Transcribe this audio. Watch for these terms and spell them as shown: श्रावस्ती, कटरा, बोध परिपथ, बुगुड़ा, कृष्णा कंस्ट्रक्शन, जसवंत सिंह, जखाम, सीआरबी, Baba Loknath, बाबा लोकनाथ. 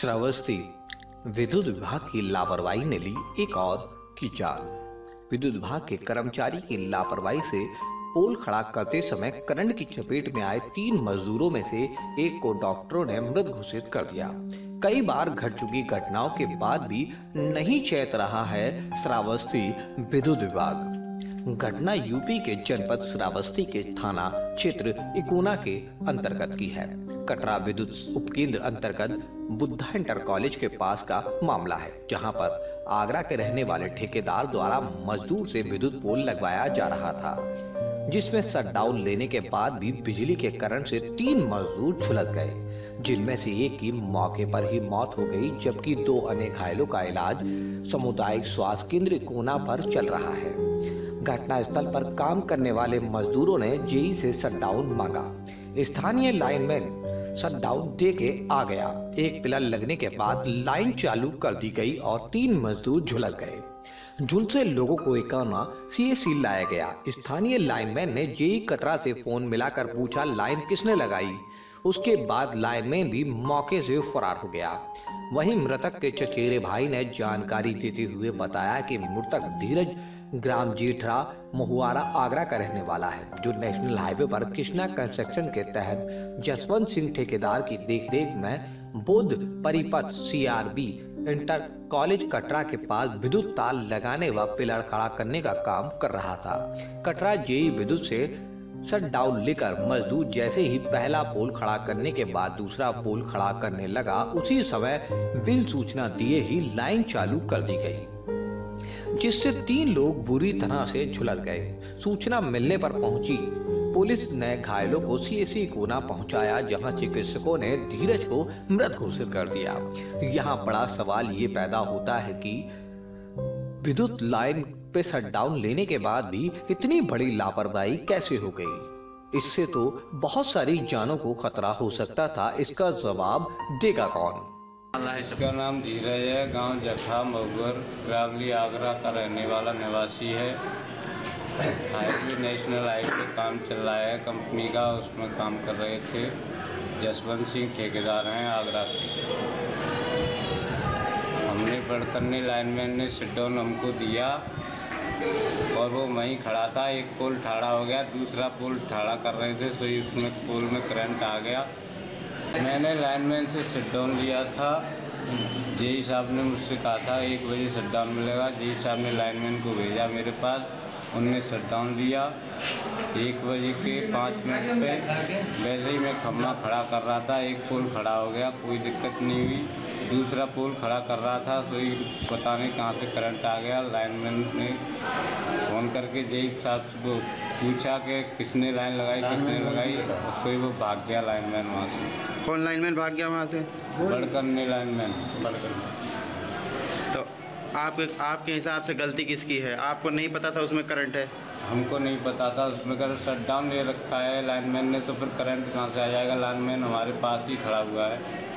श्रावस्ती विद्युत विभाग की लापरवाही ने ली एक और की जान। विद्युत विभाग के कर्मचारी की लापरवाही से पोल खड़ा करते समय करंट की चपेट में आए 3 मजदूरों में से एक को डॉक्टरों ने मृत घोषित कर दिया। कई बार घट चुकी घटनाओं के बाद भी नहीं चेत रहा है श्रावस्ती विद्युत विभाग। घटना यूपी के जनपद श्रावस्ती के थाना क्षेत्र इकोना के अंतर्गत की है। कटरा विद्युत उपकेंद्र अंतर्गत बुद्धा इंटर कॉलेज के पास का मामला है, जहां पर आगरा के रहने वाले ठेकेदार द्वारा मजदूर से विद्युत पोल लगवाया जा रहा था, जिसमें शटडाउन लेने के बाद भी बिजली के करंट से 3 मजदूर झुलस गए, जिनमें से एक की मौके पर ही मौत हो गई, जबकि 2 अन्य घायलों का इलाज सामुदायिक स्वास्थ्य केंद्र कोना पर चल रहा है। घटना स्थल पर काम करने वाले मजदूरों ने जेई से शटडाउन मांगा। स्थानीय लाइनमैन शटडाउन देके आ गया। एक पिलर लगने के बाद लाइन चालू कर दी गई और 3 मजदूर झुलस गए। झुलसे लोगों को इकोना सीएचसी लाया गया। स्थानीय लाइनमैन ने जेई कटरा से फोन मिलाकर पूछा लाइन किसने लगाई। उसके बाद लाइनमैन भी मौके से फरार हो गया। वहीं मृतक के चचेरे भाई ने जानकारी देते हुए बताया कि मृतक धीरज ग्राम जीठरा महुआरा आगरा का रहने वाला है, जो नेशनल हाईवे पर कृष्णा कंस्ट्रक्शन के तहत जसवंत सिंह ठेकेदार की देखरेख में बोध परिपथ सीआरबी इंटर कॉलेज कटरा के पास विद्युत तार लगाने व पिलर खड़ा करने का काम कर रहा था। कटरा जेई विद्युत से शटडाउन लेकर मजदूर जैसे ही पहला पोल खड़ा करने के बाद दूसरा पोल खड़ा करने लगा, उसी समय बिल सूचना दिए ही लाइन चालू कर दी गई, जिससे 3 लोग बुरी तरह से झुलस गए। सूचना मिलने पर पहुंची पुलिस ने घायलों को सीएचसी कोना पहुंचाया, जहां चिकित्सकों ने धीरज को मृत घोषित कर दिया। यहां बड़ा सवाल ये पैदा होता है कि विद्युत लाइन पे शटडाउन लेने के बाद भी इतनी बड़ी लापरवाही कैसे हो गई। इससे तो बहुत सारी जानों को खतरा हो सकता था। इसका जवाब देगा कौन? इसका नाम धीरज है, गांव जखाम ग्रावली आगरा का रहने वाला निवासी है। हाईवे नेशनल हाईवे काम चल रहा है कंपनी का, उसमें काम कर रहे थे। जसवंत सिंह ठेकेदार हैं आगरा के। हमने बड़कन्नी लाइनमैन ने शटडाउन हमको दिया और वो वहीं खड़ा था। एक पोल ठाड़ा हो गया, दूसरा पोल ठाड़ा कर रहे थे, सो ही उसमें पोल में करंट आ गया। मैंने लाइनमैन से शटडाउन लिया था। जेई साहब ने मुझसे कहा था 1 बजे शटडाउन मिलेगा। जेई साहब ने लाइनमैन को भेजा मेरे पास, उनने शटडाउन दिया 1 बजे के 5 मिनट पे। वैसे ही मैं खम्मा खड़ा कर रहा था, एक पोल खड़ा हो गया, कोई दिक्कत नहीं हुई। दूसरा पोल खड़ा कर रहा था, तो पता नहीं कहाँ से करंट आ गया। लाइनमैन ने फ़ोन करके जेई साहब से पूछा कि किसने लाइन लगाई, किसने लगाई, तो वो भाग गया लाइनमैन वहाँ से। कौन लाइनमैन भाग गया वहाँ से? बड़कन्नी लाइनमैन। तो आपके हिसाब से गलती किसकी है? आपको नहीं पता था उसमें करंट है? हमको नहीं पता था उसमें करंट। शटडाउन ले रखा है लाइनमैन ने, तो फिर करंट कहाँ से आ जाएगा? लाइनमैन हमारे पास ही खड़ा हुआ है।